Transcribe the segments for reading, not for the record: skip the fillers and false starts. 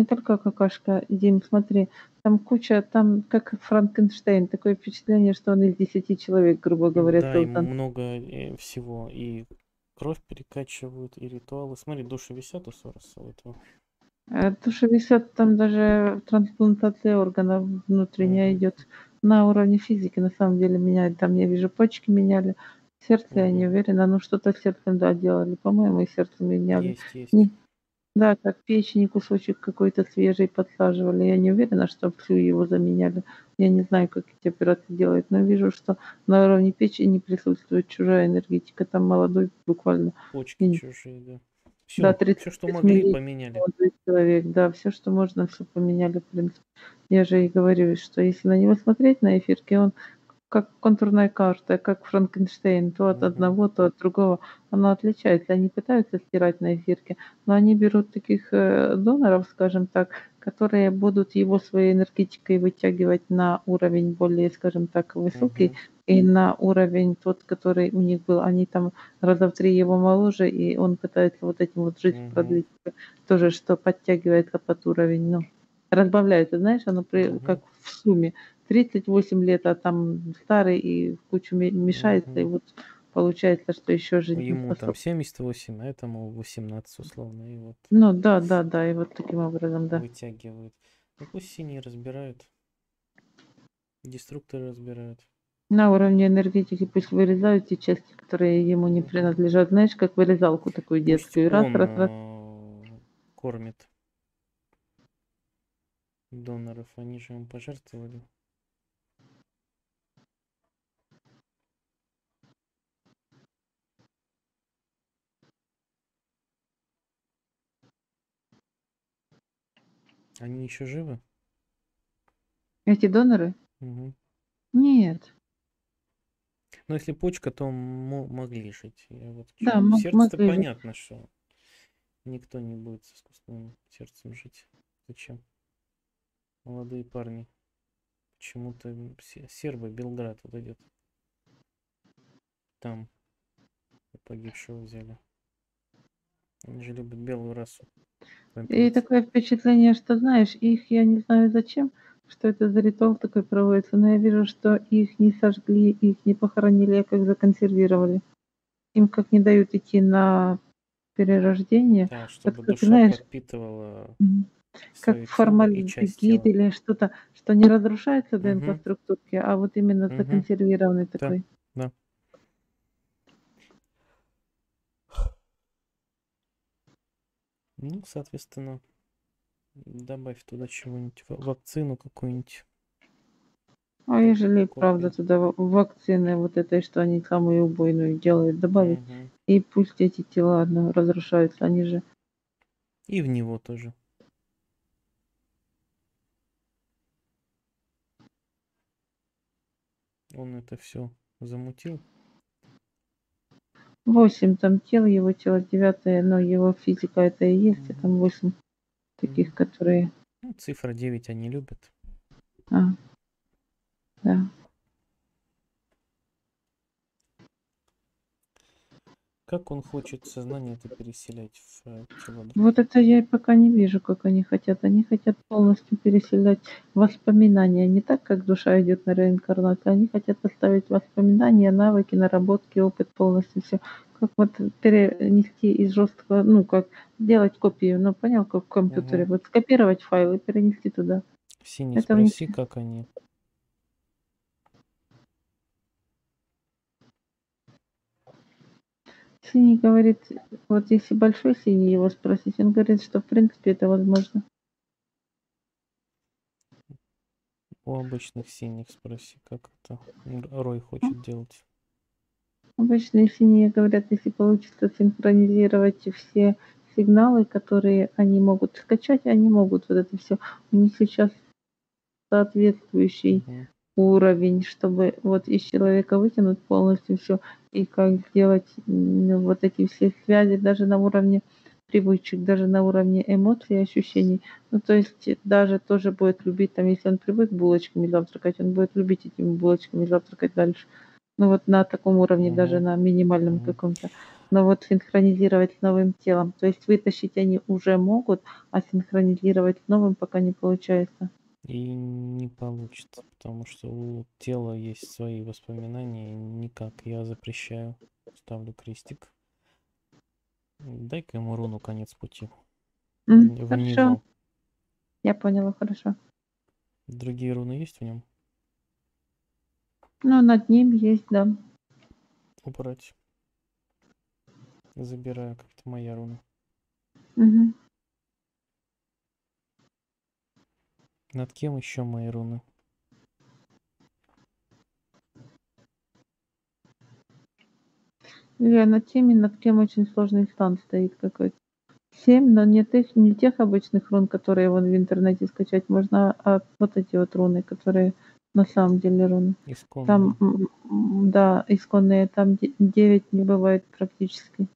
не только какашка, Дим, смотри, там куча, там как Франкенштейн, такое впечатление, что он из 10 человек, грубо говоря. Да, ему много всего, и кровь перекачивают, и ритуалы. Смотри, души висят у Сороса. Души висят, там даже трансплантация органов внутренняя идет на уровне физики, на самом деле меняют. Там я вижу, почки меняли, сердце, я не уверена, но что-то с сердцем, да, делали, по-моему, и сердце меняли. Есть, есть. Да, как печень, кусочек какой-то свежий подсаживали. Я не уверена, что всю его заменяли. Я не знаю, как эти операции делают, но вижу, что на уровне печени присутствует чужая энергетика. Там молодой буквально. Почки чужие, да. Все, да, 30, все, что могли, поменяли. Молодой человек, да, все, что можно, все поменяли, в принципе. Я же и говорю, что если на него смотреть на эфирке, он как контурная карта, как Франкенштейн, то от одного, то от другого. Оно отличается. Они пытаются стирать на эфирке, но они берут таких доноров, скажем так, которые будут его своей энергетикой вытягивать на уровень более, скажем так, высокий, и на уровень тот, который у них был. Они там раза в 3 его моложе, и он пытается вот этим вот жизнь продлить. Тоже, что подтягивается под уровень, ну, разбавляется, знаешь, оно как в сумме. 38 лет, а там старый и в кучу мешается, и вот получается, что еще жизнь. Ему там 78, а этому 18 условно. И вот ну да, да, да, и вот таким образом, да. Вытягивают. Ну пусть синие разбирают, деструкторы разбирают. На уровне энергетики пусть вырезают те части, которые ему не принадлежат. Знаешь, как вырезалку такую детскую. Раз, раз, раз. Кормит доноров, они же ему пожертвовали. Они еще живы? Эти доноры? Нет. Но если почка, то могли жить. Я вот да, сердце-то понятно, что никто не будет с искусственным сердцем жить. Зачем? Молодые парни. Почему-то сербы, Белград вот идет. Там погибшего взяли. Они же любят белую расу. И такое впечатление, что, знаешь, их, я не знаю зачем, что это за ритуал такой проводится, но я вижу, что их не сожгли, их не похоронили, а как законсервировали. Им как не дают идти на перерождение. Да, чтобы вот, душа, знаешь, подпитывала... Как формальдегид или что-то, что не разрушается ДНК структурки, а вот именно законсервированный такой. Да. Ну, соответственно, добавь туда чего-нибудь, вакцину какую-нибудь. А ежели, правда, туда вакцины вот этой, что они самую убойную делают, добавить, и пусть эти тела разрушаются, они же... И в него тоже. Он это все замутил. 8 там тел, его тело 9, но его физика это и есть, а там 8 таких, которые... Ну, цифра 9 они любят. А, да. Как он хочет сознание это переселять в тело? Вот это я и пока не вижу, как они хотят. Они хотят полностью переселять воспоминания. Не так, как душа идет на реинкарнацию. Они хотят оставить воспоминания, навыки, наработки, опыт полностью. Все. Как вот перенести из жесткого, ну, как делать копию. Ну, понял, как в компьютере. Вот скопировать файл и перенести туда. Синий, это спроси, в... как они... Синий говорит, вот если большой синий его спросить, он говорит, что в принципе это возможно. У обычных синих спроси, как это Рой хочет делать. Обычные синие говорят, если получится синхронизировать все сигналы, которые они могут скачать, они могут вот это все. У них сейчас соответствующий уровень, чтобы вот из человека вытянуть полностью все, и как сделать вот эти все связи даже на уровне привычек, даже на уровне эмоций и ощущений. Ну, то есть даже тоже будет любить, там, если он привык булочками завтракать, он будет любить этими булочками завтракать дальше. Ну, вот на таком уровне, даже на минимальном каком-то. но вот синхронизировать с новым телом. То есть вытащить они уже могут, а синхронизировать с новым пока не получается. И не получится, потому что у тела есть свои воспоминания. Никак, я запрещаю. Ставлю крестик. Дай-ка ему руну конец пути. Хорошо. Я поняла, хорошо. Другие руны есть в нем? Ну, над ним есть, да. Убрать. Забираю, как-то моя руна. Угу. Над кем еще мои руны? Я над теми, над кем очень сложный стан стоит какой-то. 7, но не тех обычных рун, которые вон в интернете скачать можно, а вот эти вот руны, которые на самом деле руны. Исконные. Там, да, исконные. Там 9 не бывает практически.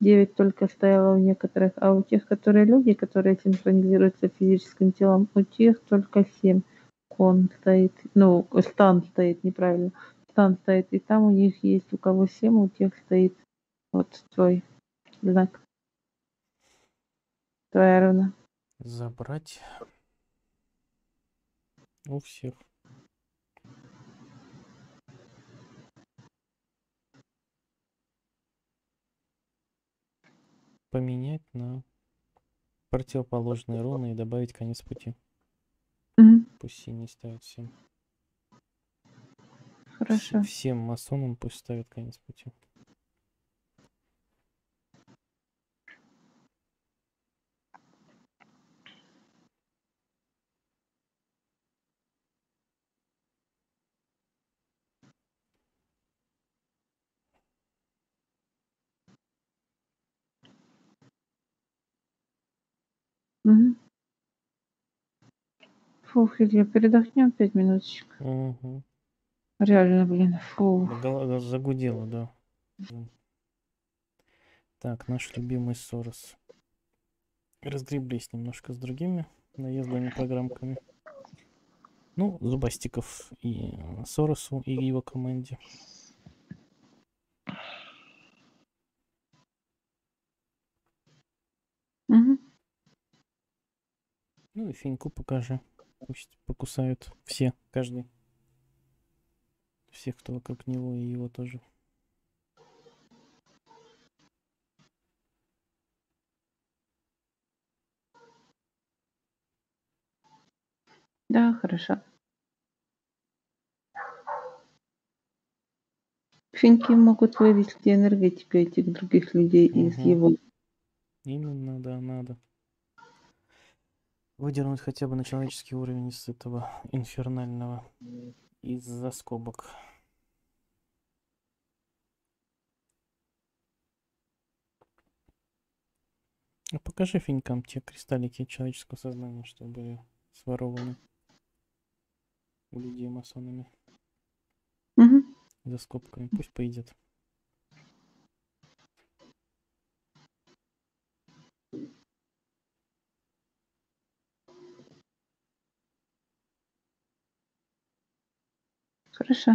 9 только стояло у некоторых, а у тех, которые люди, которые синхронизируются физическим телом, у тех только 7 кон стоит, ну, стан стоит, неправильно. Стан стоит, и там у них есть, у кого 7, у тех стоит вот твой знак. Твоя руна. Забрать у всех. Поменять на противоположные руны и добавить конец пути. Пусть синий ставит 7. Хорошо. Всем масонам пусть ставят конец пути. Угу. Фух, Илья, передохнем 5 минуточек. Угу. Реально, блин, фу. Голова загудела, да. Так, наш любимый Сорос. Разгреблись немножко с другими наездными программками. Ну, зубастиков и Соросу, и его команде. Угу. Ну и феньку покажи. Пусть покусают все, каждый. Всех, кто вокруг него, и его тоже. Да, хорошо. Феньки могут вывести энергетику этих других людей из его. Именно, да, надо. Выдернуть хотя бы на человеческий уровень из этого инфернального, из-за скобок. А покажи фенькам те кристаллики человеческого сознания, что были сворованы у людей масонами. За скобками. Пусть поедет. Хорошо.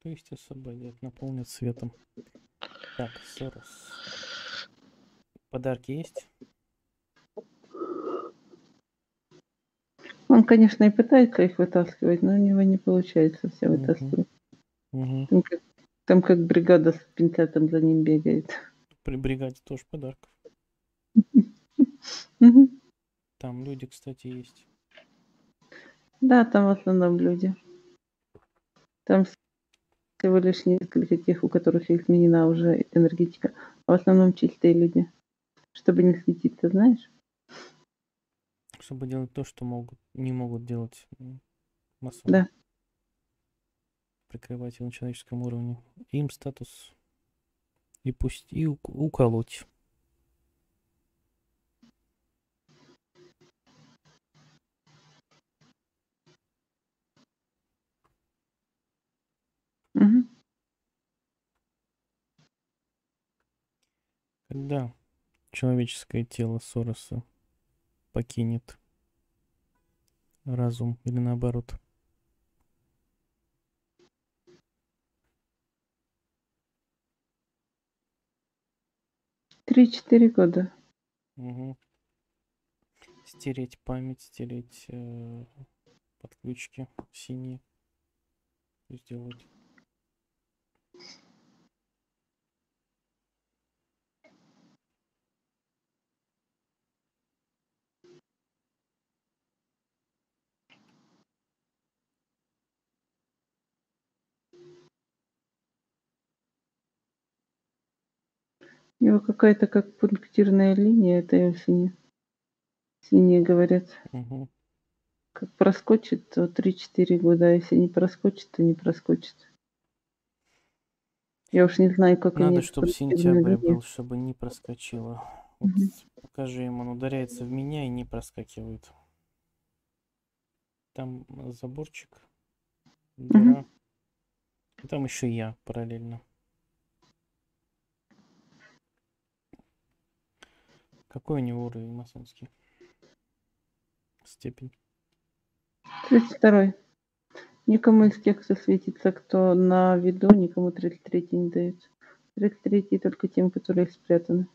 То есть освободят, наполнят светом. Так, Сорос. Подарки есть? Он, конечно, и пытается их вытаскивать, но у него не получается все вытаскивать. Там как бригада с пинцетом за ним бегает. При бригаде тоже подарков. Там люди, кстати, есть. Да, там в основном люди. Там всего лишь несколько тех, у которых изменена уже энергетика. А в основном чистые люди. Чтобы не светиться, знаешь? Чтобы делать то, что не могут делать масоны. Да. Прикрывать его на человеческом уровне. Им статус и пусть и уколоть. Когда человеческое тело Сороса покинет разум или наоборот. Три-четыре года. Угу. Стереть память, стереть подключки синие. Сделать. У него какая-то как пунктирная линия, это я синие говорят. Угу. Как проскочит, то 3-4 года, а если не проскочит, то не проскочит. Я уж не знаю, как... Надо, чтобы сентябрь был, чтобы не проскочило. Угу. Вот, покажи ему, он ударяется в меня и не проскакивает. Там заборчик, дыра, угу. И там еще я параллельно. Какой у него уровень масонский? Степень. 32-й. Никому из тех, кто светится, кто на виду, никому 33-й не дают. 33-й только тем, которые спрятаны.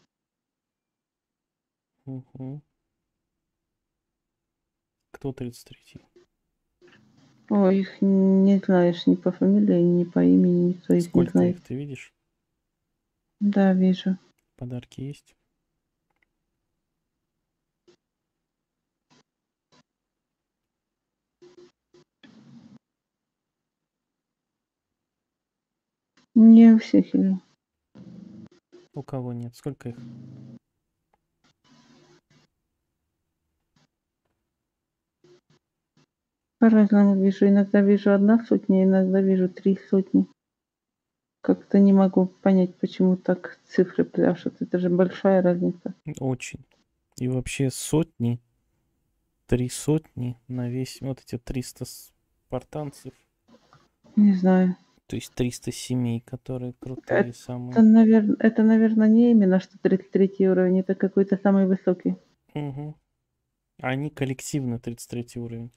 Угу. Кто 33-й? Ой, их не знаешь ни по фамилии, ни по имени, никто их не знает. Сколько их ты видишь? Да, вижу. Подарки есть? Не у всех или? У кого нет? Сколько их? По-разному вижу. Иногда вижу 1 сотня, иногда вижу 3 сотни. Как-то не могу понять, почему так цифры пляшут. Это же большая разница. Очень. И вообще сотни, 3 сотни на весь... Вот эти 300 спартанцев. Не знаю. То есть 300 семей, которые крутые это, самые. Это, наверное, не именно, что 33 уровень, это какой-то самый высокий. Угу. Они коллективно 33 уровень.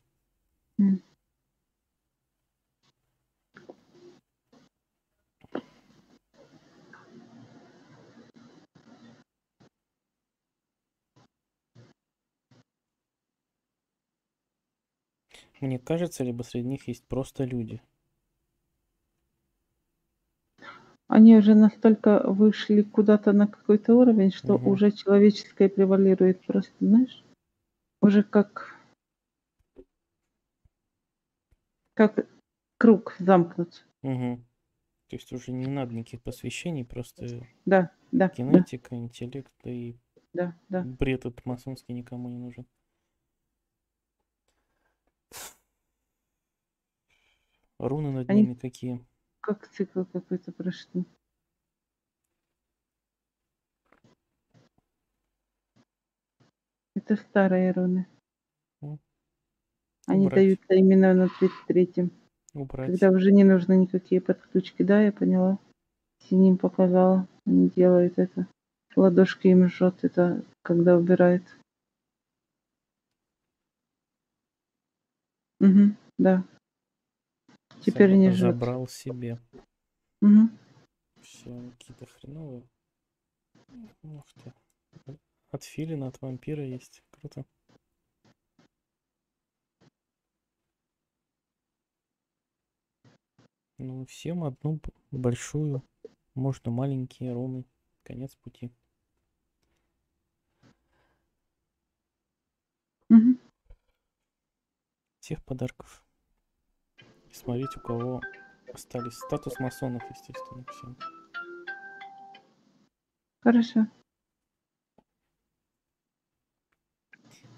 Мне кажется, либо среди них есть просто люди. Они уже настолько вышли куда-то на какой-то уровень, что угу. Уже человеческое превалирует просто, знаешь? Уже как круг замкнут. Угу. То есть уже не надо никаких посвящений, просто да, кинетика, да. Интеллект и да. Бред от масонский никому не нужен. Руны над ними какие? Как цикл какой-то прошли. Это старые руны. Они даются именно на 33-м. Когда уже не нужно никакие подключки. Да, я поняла. Синим показала. Они делают это. Ладошки им жжет. Это когда убирает. Угу, да. Теперь не жжет. Забрал себе. Угу. Все, какие-то хреновые. Ух ты. От филина, от вампира есть. Круто. Ну, всем одну большую. Можно маленькие руны. Конец пути. Угу. Всех подарков. Смотреть, у кого остались статус масонов, естественно, всем. Хорошо.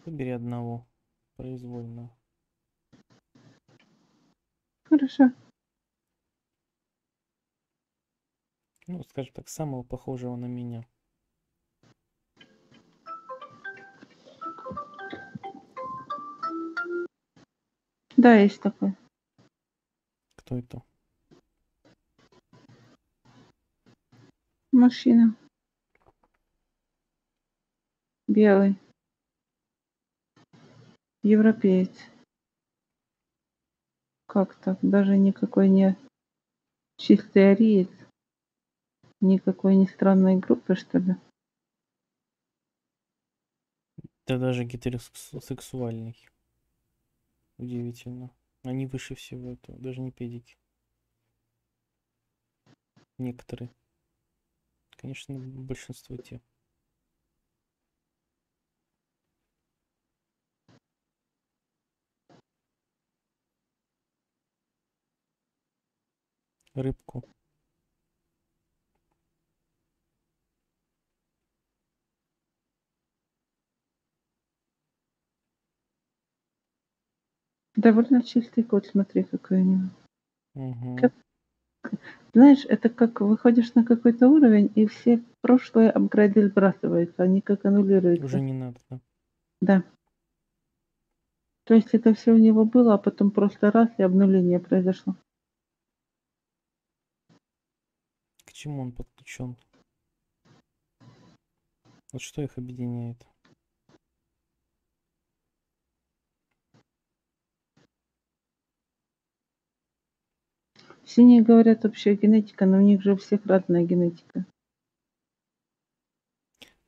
Выбери одного произвольно. Хорошо. Ну, скажем так, самого похожего на меня. Да, есть такой. Кто это? Мужчина. белый, европеец. Как так? Даже никакой не чистый ариец, никакой не странной группы, что ли? Да даже гетеросексуальный. Удивительно. Они выше всего этого. Даже не педики. Некоторые. Конечно, большинство тех. Рыбку. Довольно чистый кот, смотри, какой у него. Угу. Как, знаешь, это как выходишь на какой-то уровень, и все прошлые апгрейды сбрасываются, они как аннулируются. Уже не надо, да? Да. То есть это все у него было, а потом просто раз и обнуление произошло. К чему он подключен? Вот что их объединяет? Синие говорят общая генетика, но у них же у всех разная генетика.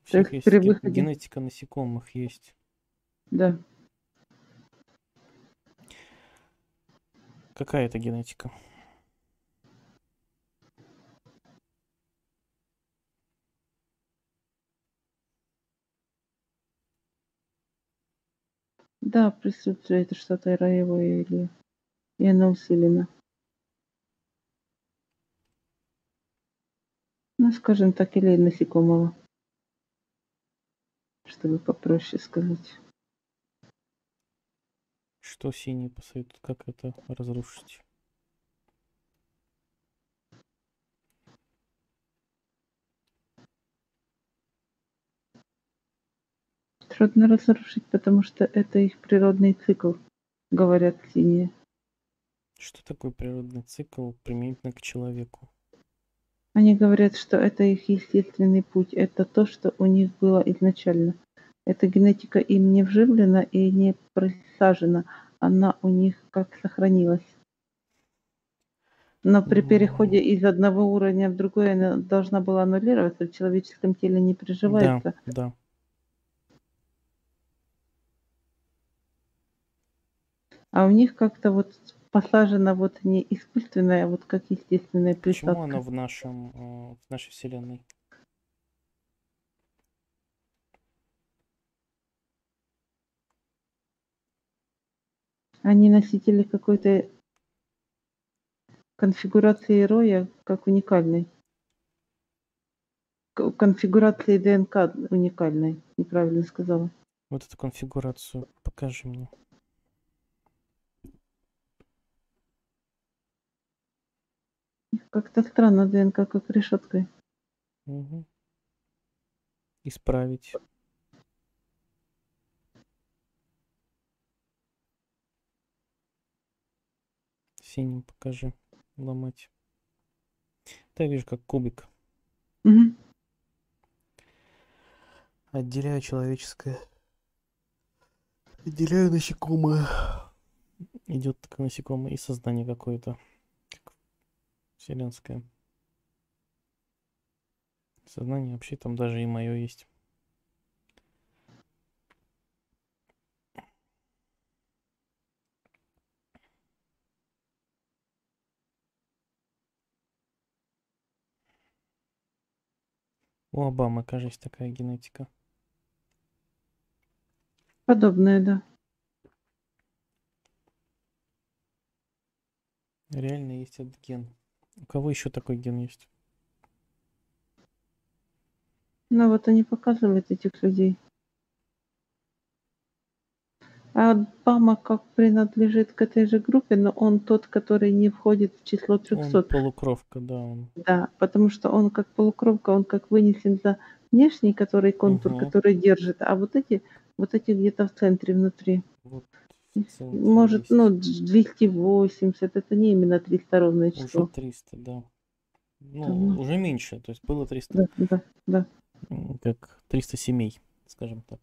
У всех есть генетика насекомых есть. Да. Какая это генетика? Да, присутствует что-то роевое, и она усилена. Ну, скажем так, или насекомого. Чтобы попроще сказать. Что синие посоветуют, как это разрушить? Трудно разрушить, потому что это их природный цикл, говорят синие. Что такое природный цикл применительно к человеку? Они говорят, что это их естественный путь, это то, что у них было изначально. Эта генетика им не вживлена и не присажена, она у них как сохранилась. Но при переходе из одного уровня в другой она должна была аннулироваться, в человеческом теле не приживается. Да, да. А у них как-то вот посажена вот не искусственная, а вот как естественная присадка. Почему она в нашей вселенной? Они носители какой-то конфигурации роя как уникальной. Конфигурации ДНК уникальной, неправильно сказала. Вот эту конфигурацию покажи мне. Как-то странно, ДНК как решеткой. Угу. Исправить. Синим покажи. Ломать. Да, вижу, как кубик. Угу. Отделяю человеческое. Отделяю насекомое. Идет к насекомое и создание какое-то. Вселенское. Сознание вообще там даже и мое есть. У Обамы, кажется, такая генетика. Подобная, да. Реально есть этот ген. У кого еще такой ген есть? Ну вот они показывают этих людей. А Обама как принадлежит к этой же группе, но он тот, который не входит в число 300. Он полукровка, да. Он. Да, потому что он как полукровка, он как вынесен за внешний, который контур, угу. Который держит. А вот эти где-то в центре, внутри. Вот. Может, 200. Ну, 280, это не именно 300 ровное число. Уже 300, да. Ну, уже меньше, то есть было 300. Да, да, да. Как 300 семей. скажем так.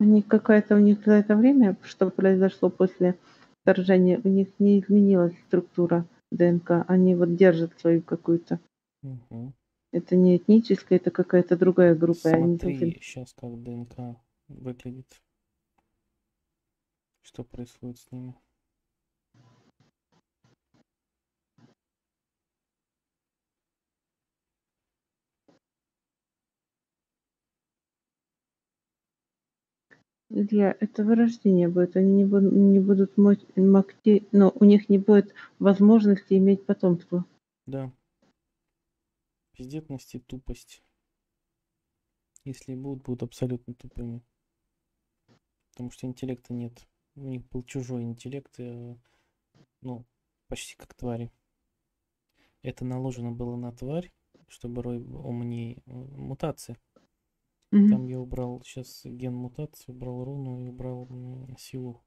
Они какая-то у них за это время, что произошло после вторжения, у них не изменилась структура ДНК. Они вот держат свою какую-то. Угу. Это не этническая, это какая-то другая группа. Смотри, они только... сейчас как ДНК выглядит. Что происходит с ними? Илья, это вырождение будет. Они не будут но у них не будет возможности иметь потомство. Да. Пиздетность и тупость. Если будут абсолютно тупыми. Потому что интеллекта нет. У них был чужой интеллект, ну, почти как твари. Это наложено было на тварь, чтобы Рой умнее. Мутации. Там я убрал сейчас ген мутации, убрал руну и убрал силу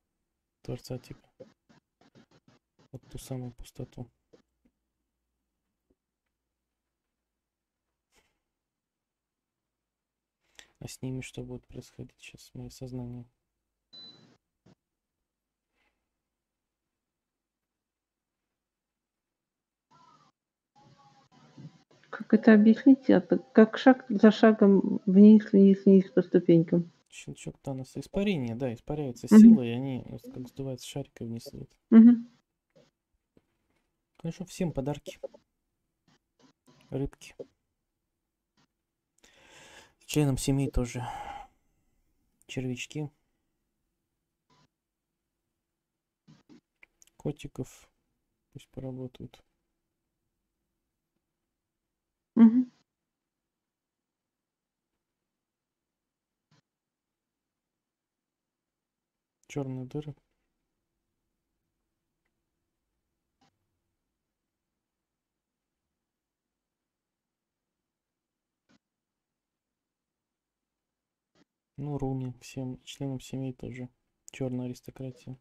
Творца типа. Вот ту самую пустоту. А с ними что будет происходить сейчас в моем сознании? Как это объяснить? Это как шаг за шагом вниз, вниз, вниз по ступенькам. Щелчок Таноса. Испарение, да, испаряется сила, и они как сдуваются шариком вниз. Хорошо, всем подарки. Рыбки. Членам семьи тоже. Червячки. Котиков. Пусть поработают. Черные дыры. Ну, руны всем членам семьи тоже. Черная аристократия.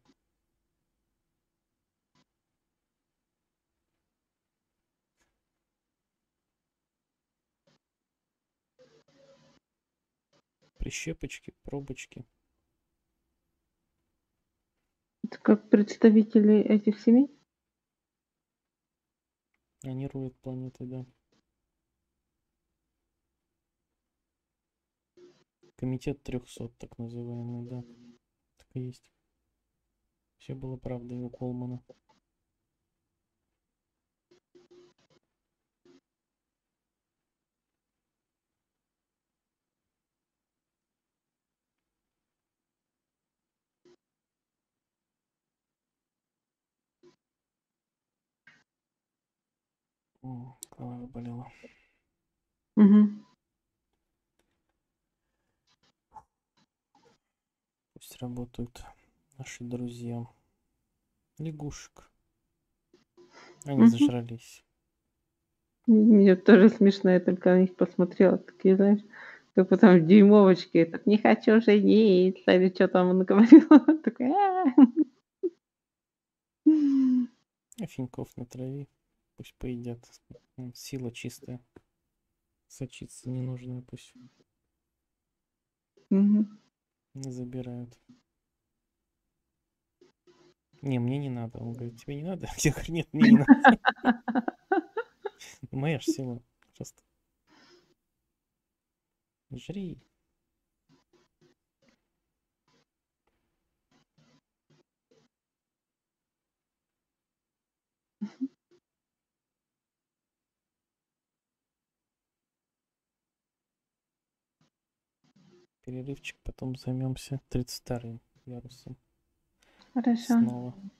Прищепочки, пробочки. Это как представители этих семей? Они руят планеты, да. Комитет 300, так называемый, да. Так и есть. Все было правдой у Колмана. Голова болела. Пусть работают наши друзья. Лягушек. Они зажрались. Мне тоже смешно, я только на них посмотрела. Такие, знаешь, как потом дюймовочки. Так не хочу жениться. Или что там он говорил. Такая. Финьков на траве. Пусть поедят. Сила чистая. Сочиться ненужная пусть. Не забирают. Не, мне не надо. Он говорит, тебе не надо? Я говорю, нет, мне не надо. Моя же сила. Просто. Жри. Перерывчик, потом займемся 32-м ярусом. Хорошо. Снова.